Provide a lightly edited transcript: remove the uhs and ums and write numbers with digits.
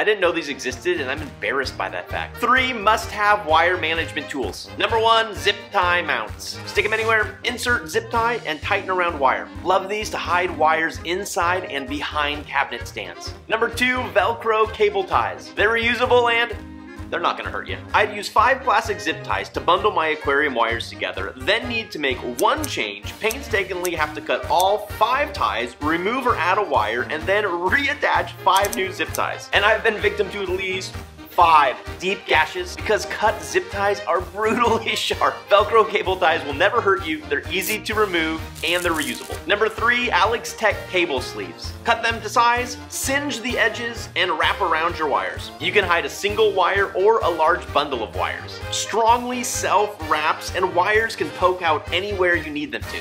I didn't know these existed and I'm embarrassed by that fact. 3 must-have wire management tools. Number 1, zip tie mounts. Stick them anywhere, insert zip tie, and tighten around wire. Love these to hide wires inside and behind cabinet stands. Number 2, Velcro cable ties. They're reusable and they're not gonna hurt you. I'd use 5 plastic zip ties to bundle my aquarium wires together, then need to make 1 change, painstakingly have to cut all 5 ties, remove or add a wire, and then reattach 5 new zip ties. And I've been victim to at least 5 deep gashes because cut zip ties are brutally sharp. Velcro cable ties will never hurt you, they're easy to remove, and they're reusable. Number 3, Alex Tech cable sleeves. Cut them to size, singe the edges, and wrap around your wires. You can hide a single wire or a large bundle of wires. Strongly self-wraps, and wires can poke out anywhere you need them to.